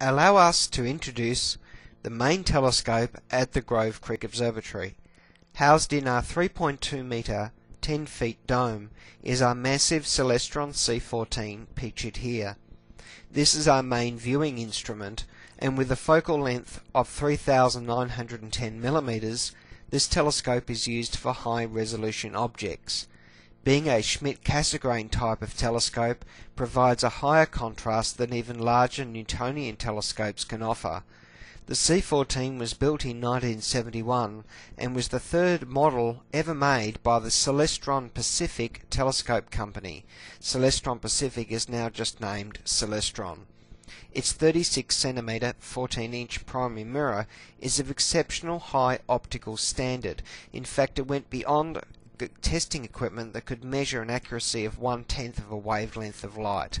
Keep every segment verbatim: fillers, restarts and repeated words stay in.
allow us to introduce the main telescope at the Grove Creek Observatory. Housed in our three point two metre, ten feet dome is our massive Celestron C fourteen pictured here. This is our main viewing instrument, and with a focal length of three thousand nine hundred ten millimetres, this telescope is used for high-resolution objects. Being a Schmidt-Cassegrain type of telescope provides a higher contrast than even larger Newtonian telescopes can offer. The C fourteen was built in nineteen seventy-one and was the third model ever made by the Celestron Pacific Telescope Company. Celestron Pacific is now just named Celestron. Its thirty-six centimetre, fourteen inch primary mirror is of exceptional high optical standard. In fact, it went beyond testing equipment that could measure an accuracy of one-tenth of a wavelength of light.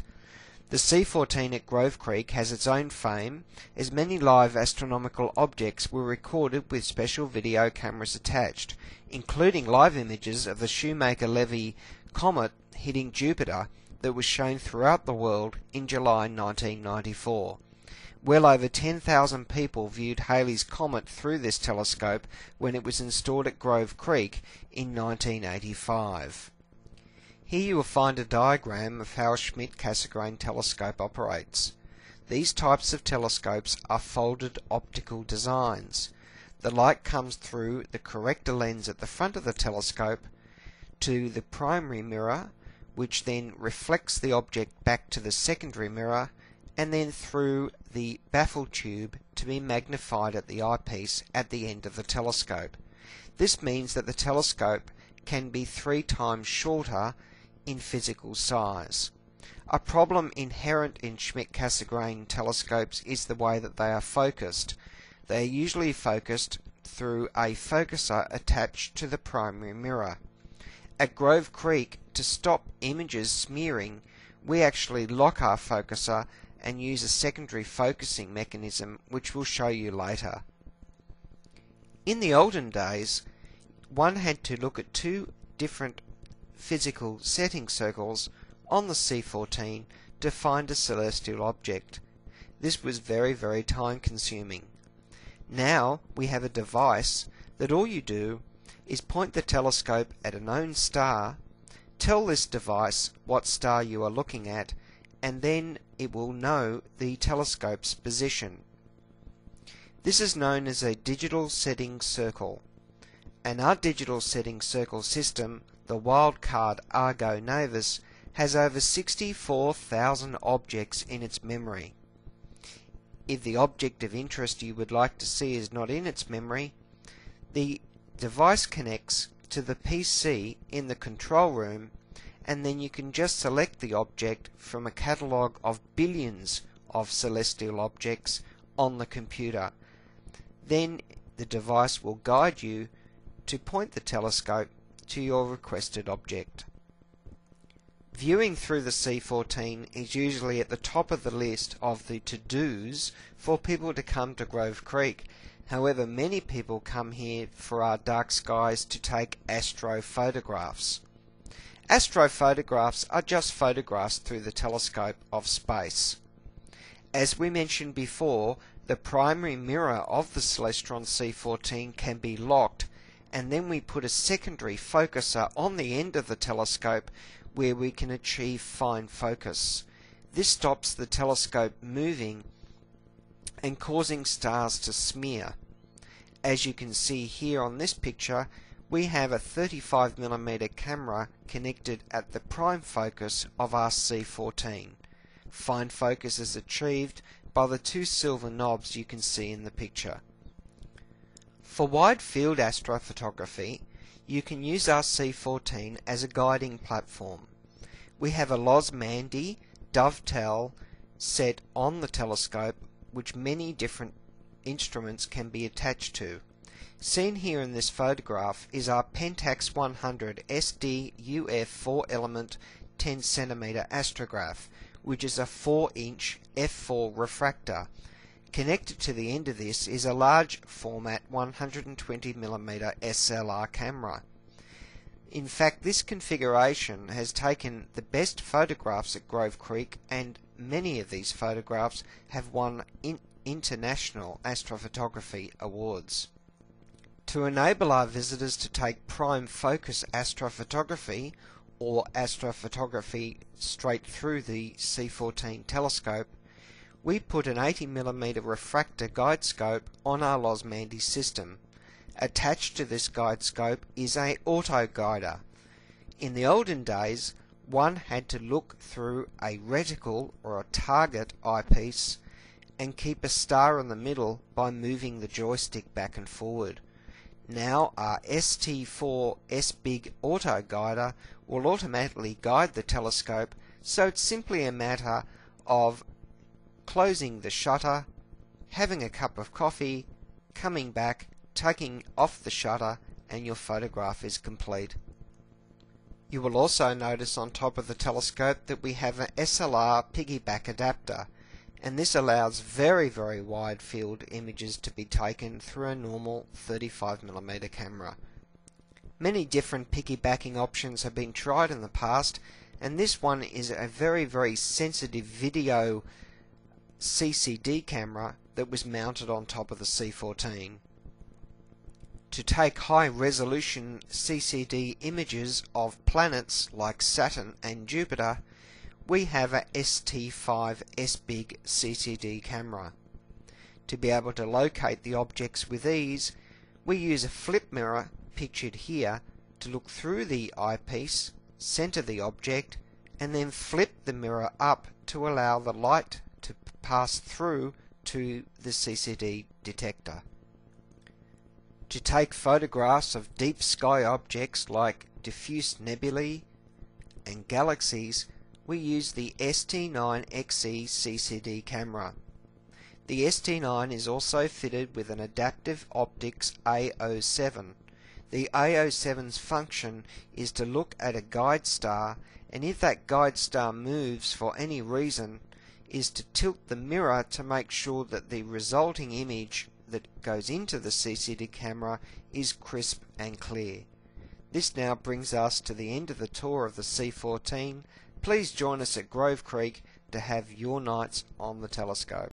The C fourteen at Grove Creek has its own fame, as many live astronomical objects were recorded with special video cameras attached, including live images of the Shoemaker-Levy comet hitting Jupiter that was shown throughout the world in July nineteen ninety-four. Well over ten thousand people viewed Halley's Comet through this telescope when it was installed at Grove Creek in nineteen eighty-five. Here you will find a diagram of how a Schmidt-Cassegrain telescope operates. These types of telescopes are folded optical designs. The light comes through the corrector lens at the front of the telescope to the primary mirror, which then reflects the object back to the secondary mirror, and then through the baffle tube to be magnified at the eyepiece at the end of the telescope. This means that the telescope can be three times shorter in physical size. A problem inherent in Schmidt-Cassegrain telescopes is the way that they are focused. They are usually focused through a focuser attached to the primary mirror. At Grove Creek, to stop images smearing, we actually lock our focuser and use a secondary focusing mechanism, which we'll show you later. In the olden days, one had to look at two different physical setting circles on the C fourteen to find a celestial object. This was very, very time consuming. Now we have a device that all you do is point the telescope at a known star, tell this device what star you are looking at, and then it will know the telescope's position. This is known as a digital setting circle, and our digital setting circle system, the wildcard Argo Navis, has over sixty-four thousand objects in its memory. If the object of interest you would like to see is not in its memory, the device connects to the P C in the control room, and then you can just select the object from a catalogue of billions of celestial objects on the computer. Then the device will guide you to point the telescope to your requested object. Viewing through the C fourteen is usually at the top of the list of the to-dos for people to come to Grove Creek. However, many people come here for our dark skies to take astro photographs. Astro photographs are just photographs through the telescope of space. As we mentioned before, the primary mirror of the Celestron C fourteen can be locked, and then we put a secondary focuser on the end of the telescope where we can achieve fine focus. This stops the telescope moving and causing stars to smear. As you can see here on this picture, we have a thirty-five millimetre camera connected at the prime focus of our C fourteen. Fine focus is achieved by the two silver knobs you can see in the picture. For wide-field astrophotography, you can use our C fourteen as a guiding platform. We have a Losmandy dovetail set on the telescope, which many different instruments can be attached to. Seen here in this photograph is our Pentax one hundred S D U F four element ten centimetre astrograph, which is a four inch f four refractor. Connected to the end of this is a large format one hundred twenty millimetre S L R camera. In fact, this configuration has taken the best photographs at Grove Creek and many of these photographs have won in international astrophotography awards. To enable our visitors to take prime focus astrophotography, or astrophotography straight through the C fourteen telescope, we put an eighty millimeter refractor guide scope on our Losmandy system. Attached to this guide scope is a autoguider. In the olden days, one had to look through a reticle or a target eyepiece and keep a star in the middle by moving the joystick back and forward. Now our S T four S B I G autoguider will automatically guide the telescope, so it's simply a matter of closing the shutter, having a cup of coffee, coming back, taking off the shutter, and your photograph is complete. You will also notice on top of the telescope that we have an S L R piggyback adapter, and this allows very very wide field images to be taken through a normal thirty-five millimeter camera. Many different piggybacking options have been tried in the past, and this one is a very very sensitive video C C D camera that was mounted on top of the C fourteen. To take high resolution C C D images of planets like Saturn and Jupiter, we have a S T five S B I G C C D camera. To be able to locate the objects with ease, we use a flip mirror pictured here to look through the eyepiece, center the object, and then flip the mirror up to allow the light to pass through to the C C D detector. To take photographs of deep sky objects like diffuse nebulae and galaxies, we use the S T nine X E C C D camera. The S T nine is also fitted with an adaptive optics A O seven. The A O seven's function is to look at a guide star, and if that guide star moves for any reason, is to tilt the mirror to make sure that the resulting image that goes into the C C D camera is crisp and clear. This now brings us to the end of the tour of the C fourteen. Please join us at Grove Creek to have your nights on the telescope.